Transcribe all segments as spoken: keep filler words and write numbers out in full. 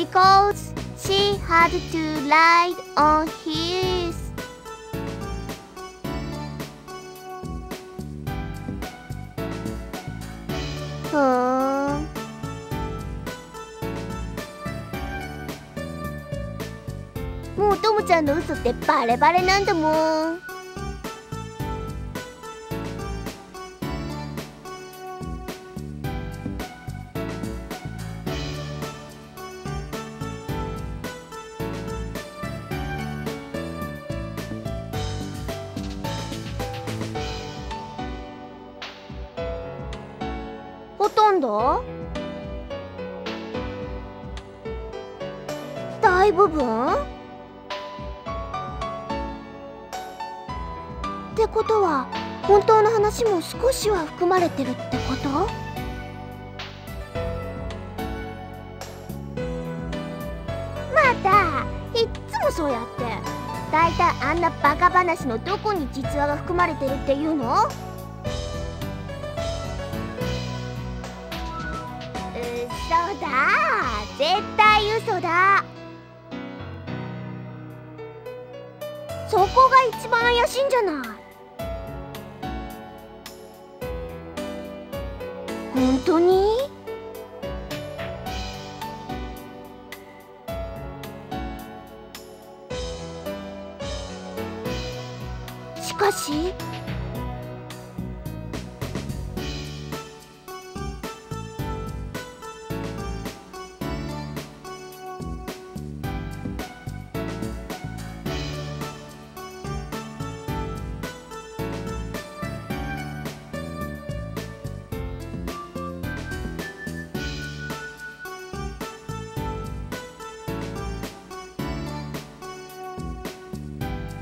because she had to ride on his. Hmm.もうトムちゃんの嘘ってバレバレなんだもん。ほとんど大部分ってことは本当の話も少しは含まれてるってこと？またいっつもそうやって大体あんなバカ話のどこに実話が含まれてるっていうの？嘘だ、絶対嘘だ。そこが一番怪しいんじゃない。本当に？しかし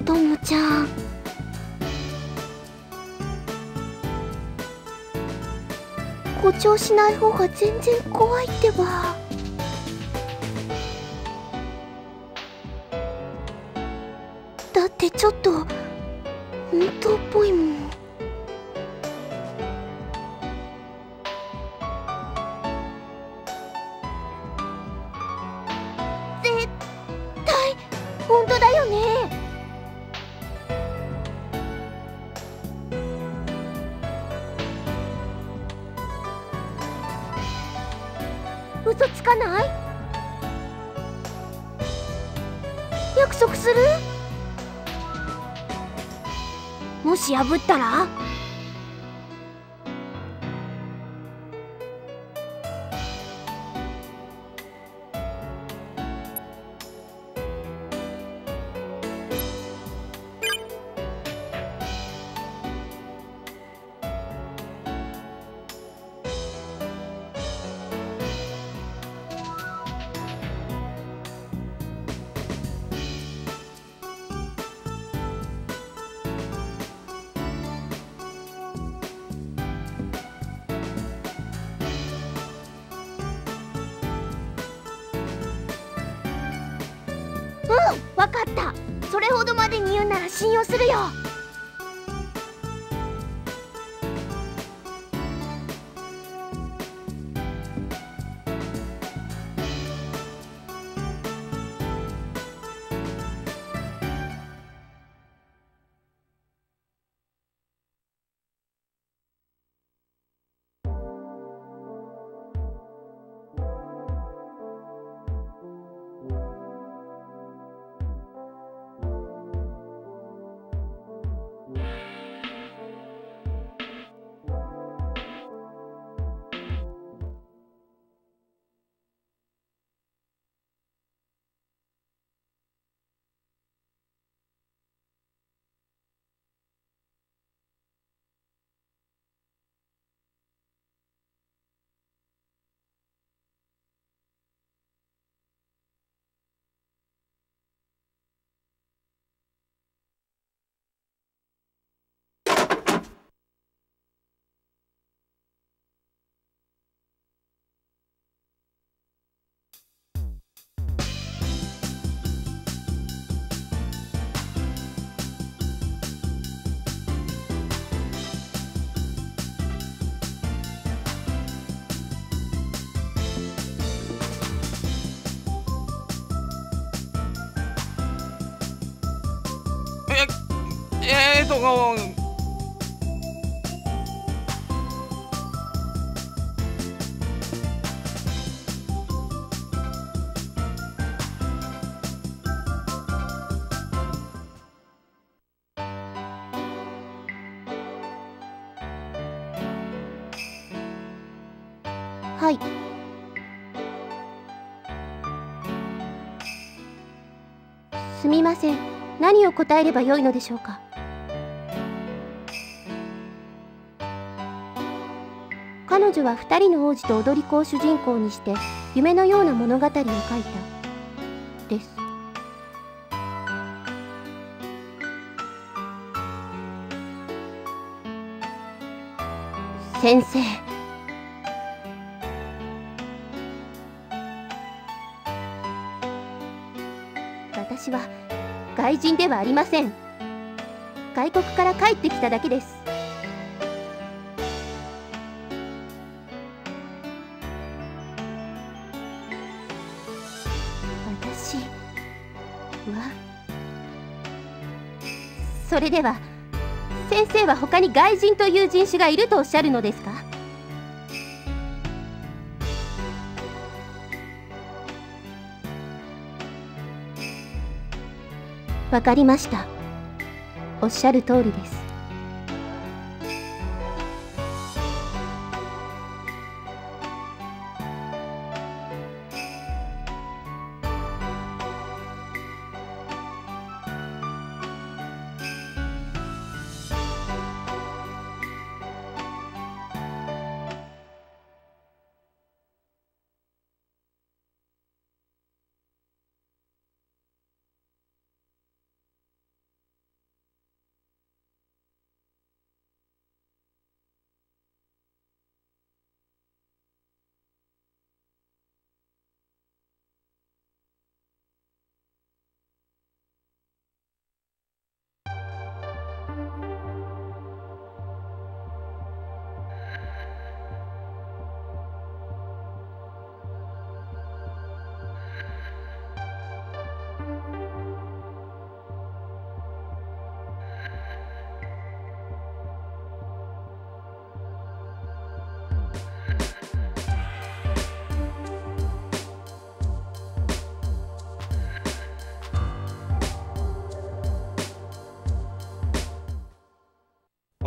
トムちゃん、誇張しない方が全然怖いってば。だってちょっと本当っぽいもん。絶対本当だよね。嘘つかない？約束する？もし破ったら？わかった、それほどまでに言うなら信用するよ。 어, 어.はい。すみません。何を答えればよいのでしょうか。彼女は二人の王子と踊り子を主人公にして夢のような物語を書いたです。先生、私は外人ではありません。外国から帰ってきただけです。私は…それでは先生は他に外人という人種がいるとおっしゃるのですか？わかりました。おっしゃる通りです。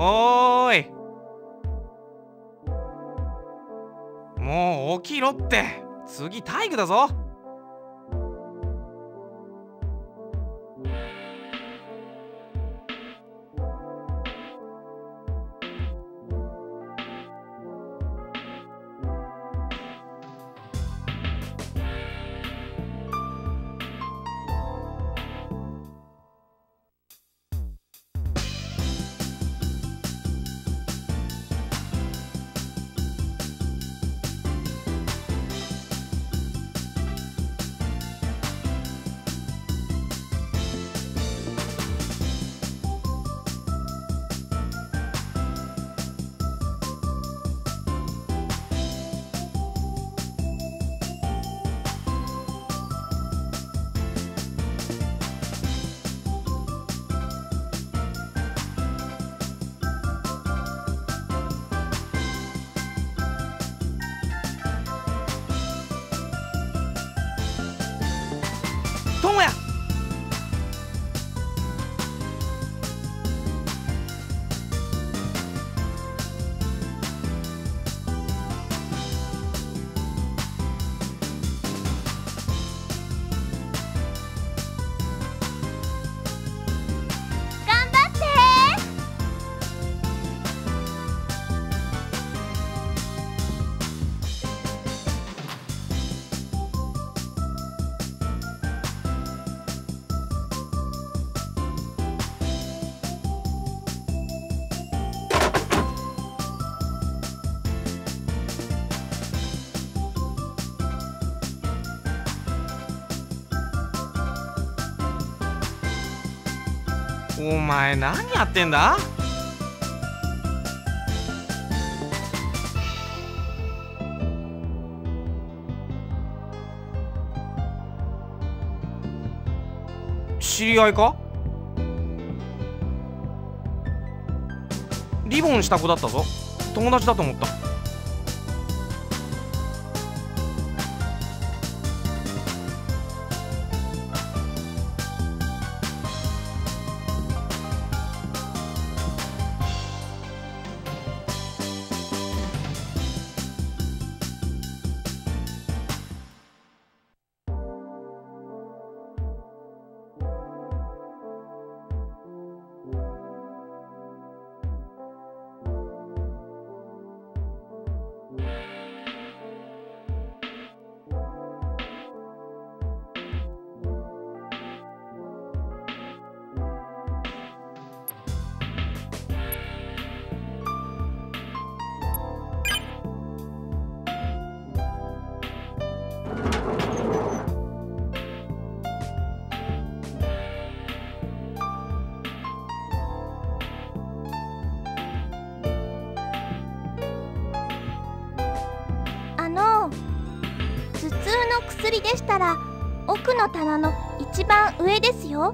おーい、もう起きろって。次体育だぞ。トモヤ、頑張ってお前何やってんだ？知り合いか？リボンした子だったぞ。友達だと思った。薬でしたら奥の棚の一番上ですよ。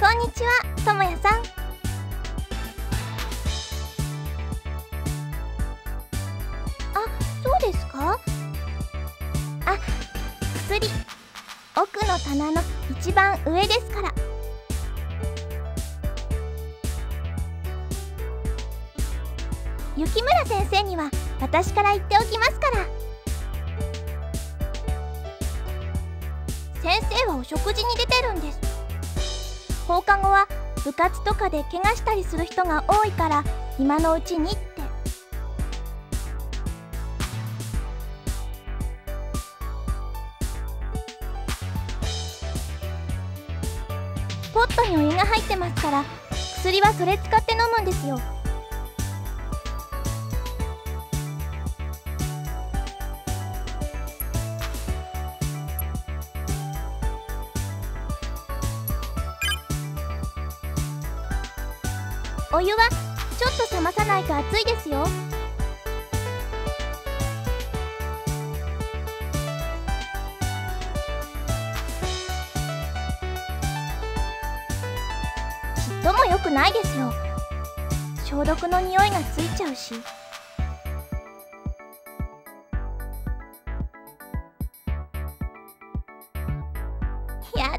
こんにちは、ともやさん。棚の一番上ですから。雪村先生には私から言っておきますから。先生はお食事に出てるんです。放課後は部活とかで怪我したりする人が多いから、今のうちにって。ポットにお湯が入ってますから、薬はそれ使って飲むんですよ。お湯はちょっと冷まさないと熱いですよ。どうも良くないですよ。消毒の匂いがついちゃうし。やだ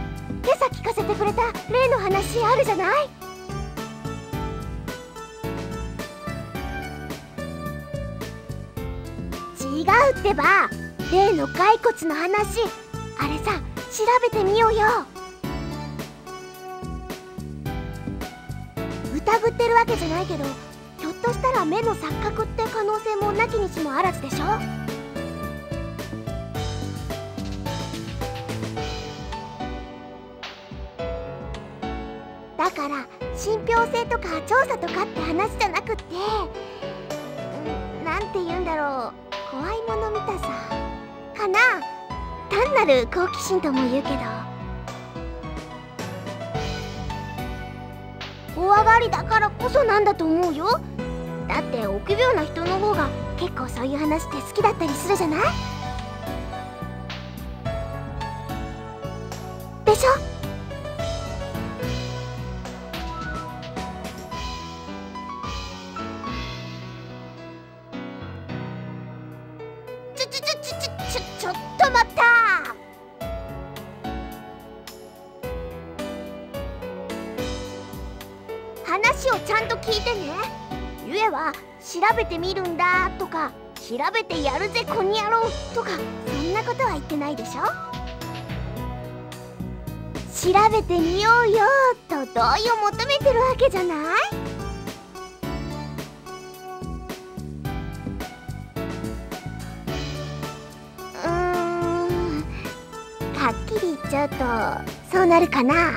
今朝聞かせてくれた例の話あるじゃない。違うってば。例の骸骨の話、あれさ調べてみようよ。疑ってるわけじゃないけど、ひょっとしたら目の錯覚って可能性もなきにしもあらずでしょ。だから信憑性とか調査とかって話じゃなくって、なんて言うんだろう、怖いもの見たさかな。単なる好奇心とも言うけど、怖がりだからこそなんだと思うよ。だって臆病な人の方が結構そういう話って好きだったりするじゃないでしょ。話をちゃんと聞いてね。ゆえは調べてみるんだとか、調べてやるぜこにやろうとか、そんなことは言ってないでしょ。調べてみようよと同意を求めてるわけじゃない。うーん、はっきり言っちゃうとそうなるかな。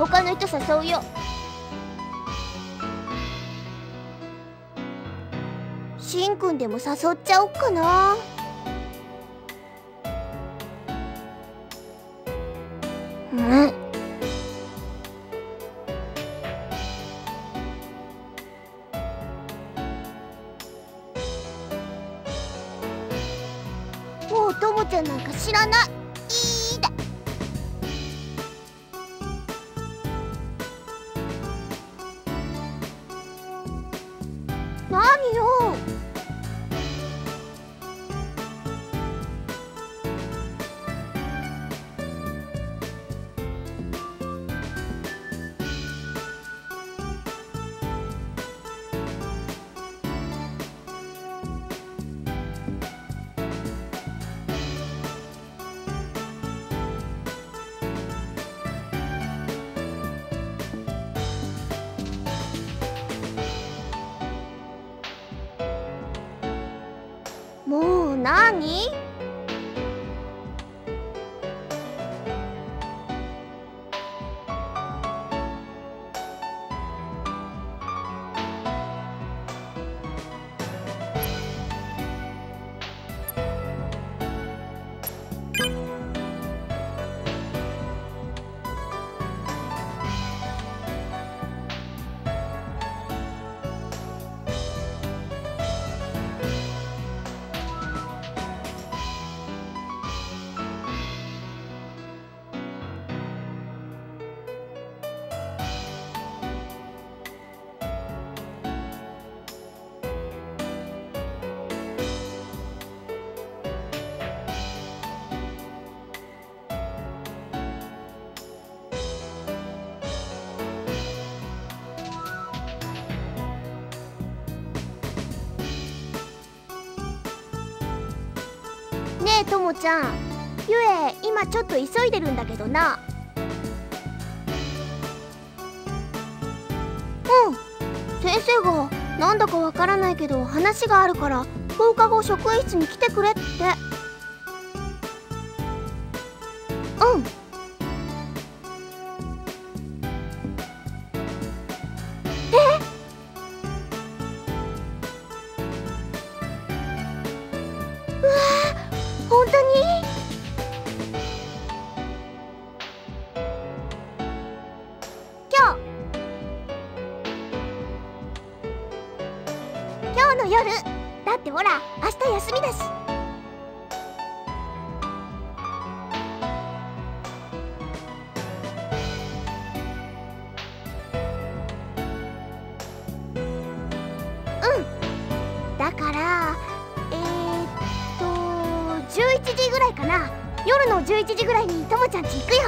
他の人誘うよ。しんくんでも誘っちゃおっかな。うん、もうともちゃんなんか知らない。もう何？ともちゃん、ゆえ今ちょっと急いでるんだけどな。うん、先生がなんだかわからないけど話があるから放課後職員室に来てくれって。うん。今日の夜だってほら明日休みだし。うんだからえー、っとじゅういちじぐらいかな。夜のじゅういちじぐらいにともちゃんち行くよ。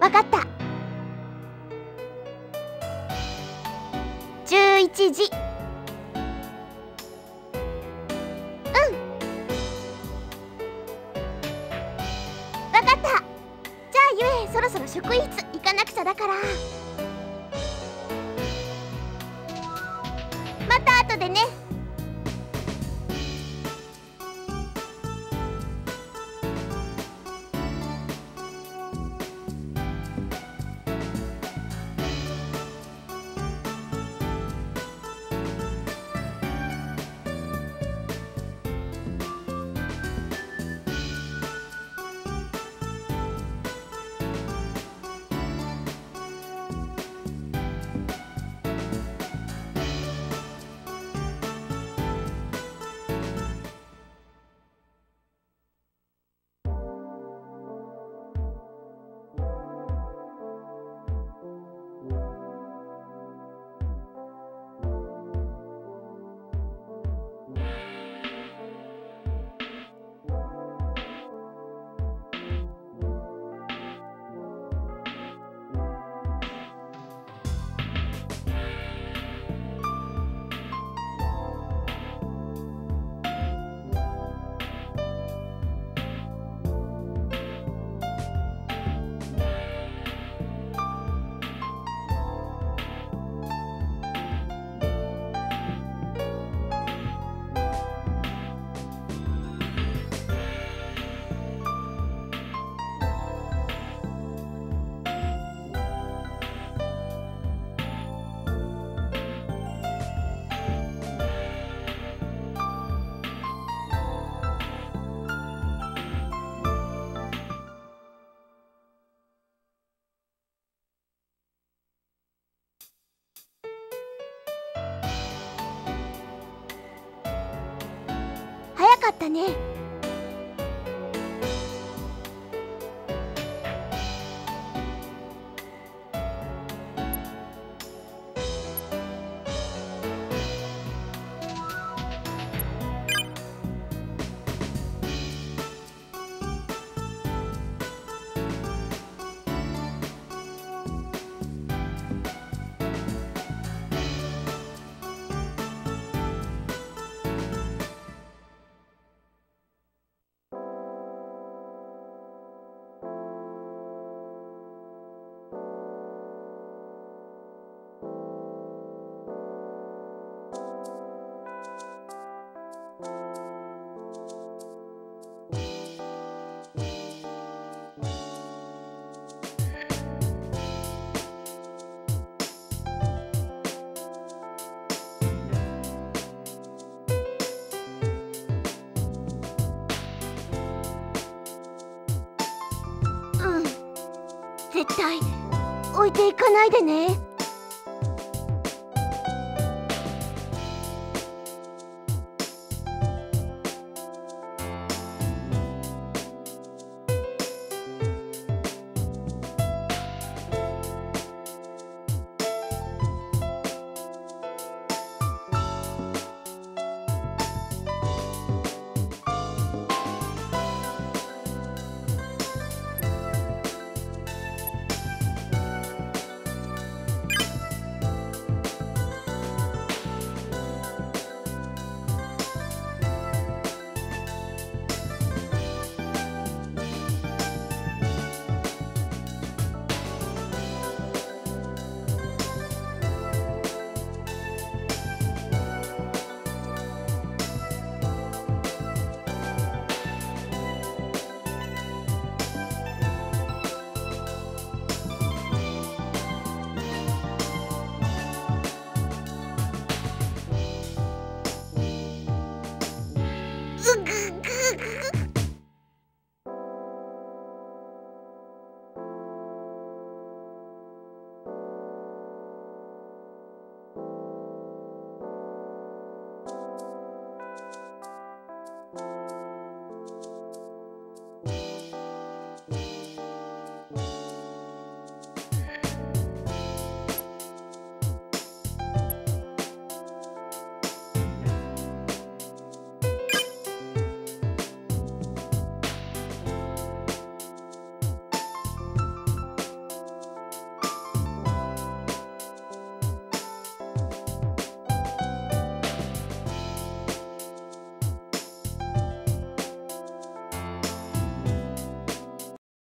わかった。じゅういちじ。うんわかった。じゃあゆえそろそろ職員室行かなくちゃだから、また後でね。よかったね。絶対置いていかないでね。